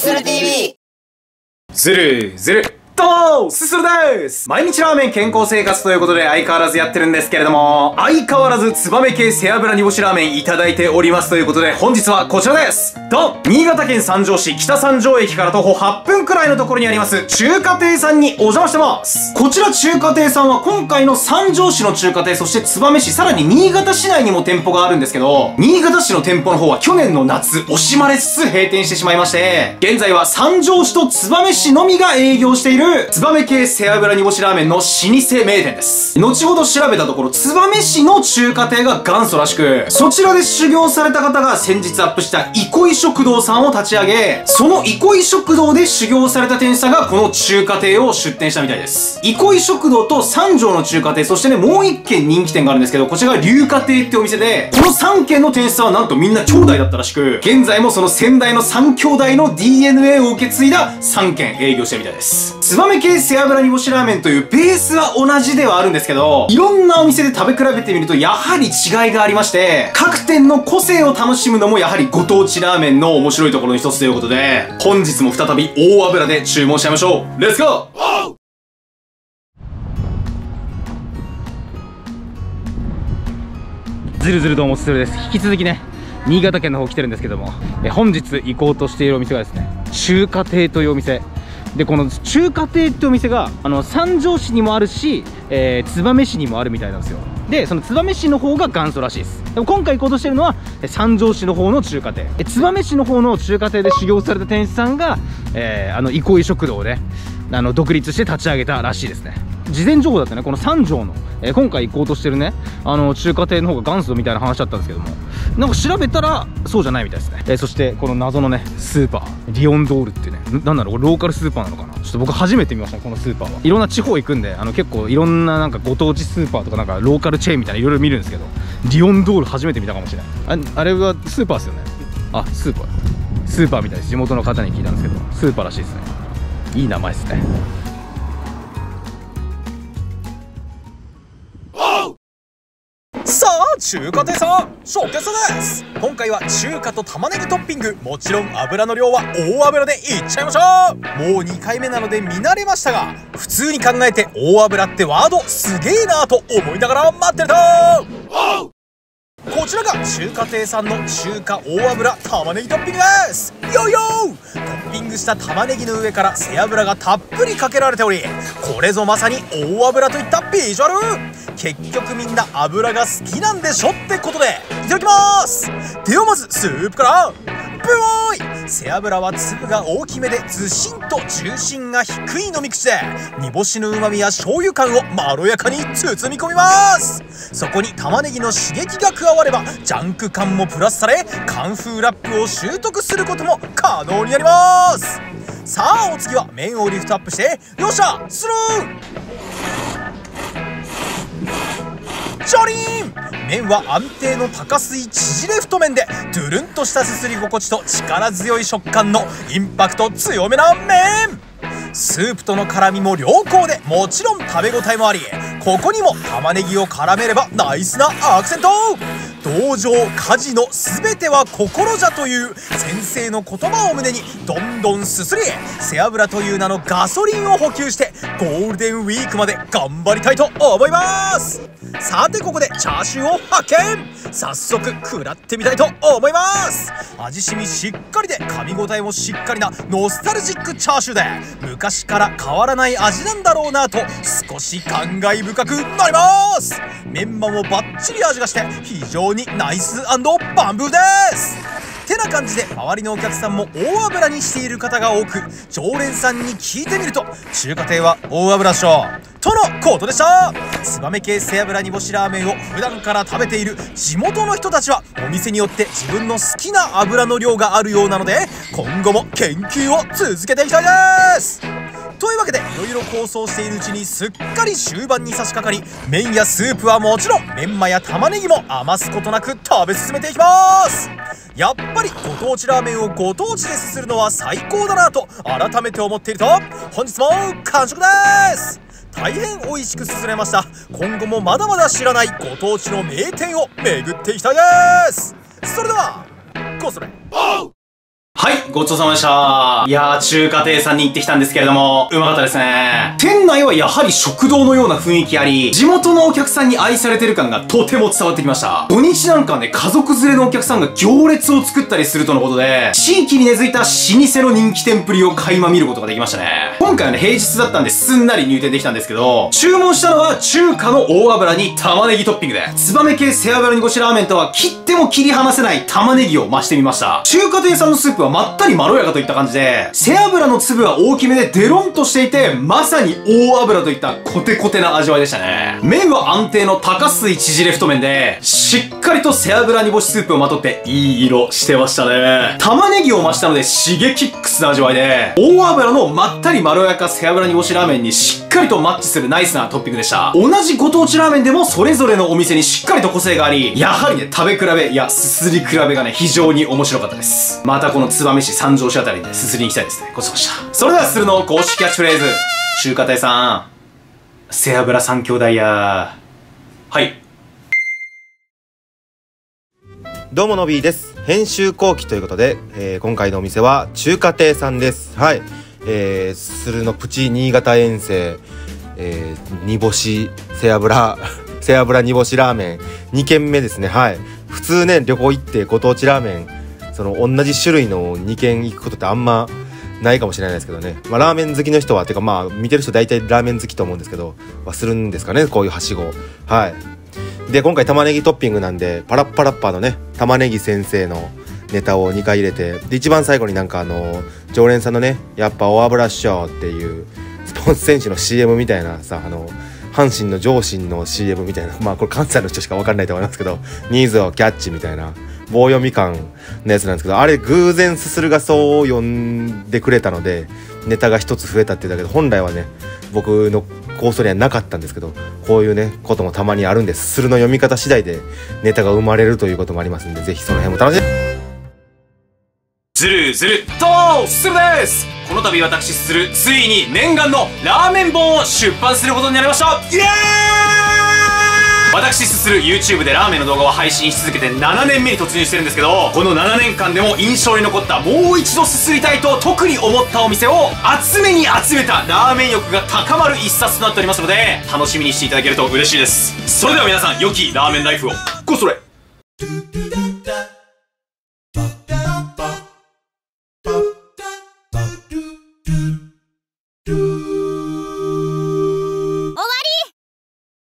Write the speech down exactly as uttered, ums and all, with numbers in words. すする ティーブイ ずるずるどうもすするです。毎日ラーメン健康生活ということで相変わらずやってるんですけれども、相変わらずツバメ系背脂煮干しラーメンいただいておりますということで、本日はこちらです。ドン。新潟県三条市北三条駅から徒歩はっぷんくらいのところにあります中華亭さんにお邪魔してます。こちら中華亭さんは今回の三条市の中華亭、そしてツバメ市、さらに新潟市内にも店舗があるんですけど、新潟市の店舗の方は去年の夏惜しまれつつ閉店してしまいまして、現在は三条市とツバメ市のみが営業しているツバメ系背脂煮干しラーメンの老舗名店です。後ほど調べたところ、ツバメ市の中華亭が元祖らしく、そちらで修行された方が先日アップした憩い食堂さんを立ち上げ、その憩い食堂で修行された店主さんがこの中華亭を出店したみたいです。憩い食堂と三条の中華亭、そしてねもう一軒人気店があるんですけど、こちらが龍華亭ってお店で、このさん軒の店主さんはなんとみんな兄弟だったらしく、現在もその先代のさん兄弟の ディーエヌエー を受け継いださん軒営業してるみたいです。ツバメ系背脂煮干しラーメンというベースは同じではあるんですけど、いろんなお店で食べ比べてみるとやはり違いがありまして、各店の個性を楽しむのもやはりご当地ラーメンの面白いところの一つということで、本日も再び大油で注文しちゃいましょう。レッツゴー。ずるずるどうもすするです。引き続きね新潟県の方来てるんですけども、え本日行こうとしているお店がですね中華亭というお店で、この中華亭ってお店があの三条市にもあるし、えー、燕市にもあるみたいなんですよ。でその燕市の方が元祖らしいです。でも今回行こうとしてるのは三条市の方の中華亭、え燕市の方の中華亭で修行された店主さんが、えー、あの憩い食堂であの独立して立ち上げたらしいですね。事前情報だったね、この三条の、えー、今回行こうとしてるねあの中華亭の方が元祖みたいな話だったんですけども、なんか調べたらそうじゃないみたいですね。えー、そしてこの謎のねスーパーリオンドールっていうね、なんだろうローカルスーパーなのかな、ちょっと僕初めて見ましたねこのスーパーは。いろんな地方行くんで、あの結構いろんななんかご当地スーパーとかなんかローカルチェーンみたいないろいろ見るんですけど、リオンドール初めて見たかもしれない。あ、あれはスーパーですよね。あ、スーパースーパーみたいです。地元の方に聞いたんですけどスーパーらしいですね。いい名前ですね。さあ中華亭さんショーケースです。今回は中華と玉ねぎトッピング、もちろん油の量は大油でいっちゃいましょう。もうにかいめなので見慣れましたが、普通に考えて大油ってワードすげえなーと思いながら待ってると、こちらが中華亭さんの中華大油玉ねぎトッピングです。よいよー。トッピングした玉ねぎの上から背脂がたっぷりかけられており、これぞまさに大油といったビジュアル。結局みんな油が好きなんでしょってことでいただきます。ではまずスープから。ブーイ。背脂は粒が大きめでずしんと重心が低い飲み口で、煮干しの旨味や醤油感をまろやかに包み込みます。そこに玉ねぎの刺激が加わればジャンク感もプラスされ、カンフーラップを習得することも可能になります。さあお次は麺をリフトアップしてよっしゃスルージョリーン。麺は安定の高水縮れ太麺で、ドゥルンとしたすすり心地と力強い食感のインパクト強めな麺。スープとの絡みも良好で、もちろん食べ応えもあり、ここにも玉ねぎを絡めればナイスなアクセント。道場家事の全ては心じゃという先生の言葉を胸に、どんどんすすり背脂という名のガソリンを補給してゴールデンウィークまで頑張りたいと思います。さてここでチャーシューを発見。早速食らってみたいと思います。味しみしっかりで噛み応えもしっかりなノスタルジックチャーシューで、昔から変わらない味なんだろうなと少し感慨深くなります。メンマもバッチリ味がして非常にナイス&バンブーです。てな感じで周りのお客さんも大油にしている方が多く、常連さんに聞いてみると中華亭は大油っしょとのことでした。ツバメ系背脂煮干しラーメンを普段から食べている地元の人たちは、お店によって自分の好きな油の量があるようなので、今後も研究を続けていきたいです。というわけでいろいろ構想しているうちにすっかり終盤に差し掛かり、麺やスープはもちろんメンマや玉ねぎも余すことなく食べ進めていきます。やっぱりご当地ラーメンをご当地ですするのは最高だなと改めて思っていると、本日も完食です。大変美味しくすすれました。今後もまだまだ知らないご当地の名店を巡っていきたいです。それではごそれ。はい、ごちそうさまでした。いやー、中華亭さんに行ってきたんですけれども、うまかったですね。店内はやはり食堂のような雰囲気あり、地元のお客さんに愛されてる感がとても伝わってきました。土日なんかはね、家族連れのお客さんが行列を作ったりするとのことで、地域に根付いた老舗の人気店ぷりを垣間見ることができましたね。今回はね、平日だったんですんなり入店できたんですけど、注文したのは中華の大油に玉ねぎトッピングで、ツバメ系背脂煮干しラーメンとは切っても切り離せない玉ねぎを増してみました。中華亭さんのスープはまったりまろやかといった感じで、背脂の粒は大きめでデロンとしていて、まさに大脂といったコテコテな味わいでしたね。麺は安定の高水縮れ太麺で、しっかりと背脂煮干しスープをまとっていい色してましたね。玉ねぎを増したのでシゲキックスな味わいで、大脂のまったりまろやか背脂煮干しラーメンにしっかりとマッチするナイスなトッピングでした。同じご当地ラーメンでもそれぞれのお店にしっかりと個性があり、やはりね、食べ比べ、いや、すすり比べがね、非常に面白かったです。またこの燕市三条市あたりですすりに行きたいですね。ごちそうさまでした。それではするの公式キャッチフレーズ、中華亭さん背脂三兄弟や。はい、どうものびーです。編集後期ということで、えー、今回のお店は中華亭さんです。はい、えー、すするのプチ新潟遠征、えー、煮干し背脂背脂煮干しラーメンにけんめですね。はい、普通ね、旅行行ってご当地ラーメンその同じ種類のにけん行くことってあんまないかもしれないですけどね、まあ、ラーメン好きの人はてかまあ見てる人大体ラーメン好きと思うんですけどはするんですかね、こういうはしご。はいで今回玉ねぎトッピングなんでパラッパラッパのね玉ねぎ先生のネタをにかい入れて、で一番最後になんかあの常連さんのねやっぱ大油っしょっていうスポーツ選手の シーエム みたいなさ、あの阪神の上信の シーエム みたいな、まあこれ関西の人しか分かんないと思いますけど、ニーズをキャッチみたいな棒読み感のやつなんですけど、あれ偶然すするがそう呼んでくれたのでネタが一つ増えたっていうだけで、本来はね僕の構想にはなかったんですけど、こういうねこともたまにあるんです。すするの読み方次第でネタが生まれるということもありますんで、ぜひその辺も楽しみに。ずるずるとすするです。この度私すするついに念願のラーメン本を出版することになりました。イエーイ。私すする YouTube でラーメンの動画を配信し続けてななねんめに突入してるんですけど、このななねんかんでも印象に残ったもう一度すすりたいと特に思ったお店を集めに集めたラーメン欲が高まる一冊となっておりますので、楽しみにしていただけると嬉しいです。それでは皆さん良きラーメンライフを。ごそれ。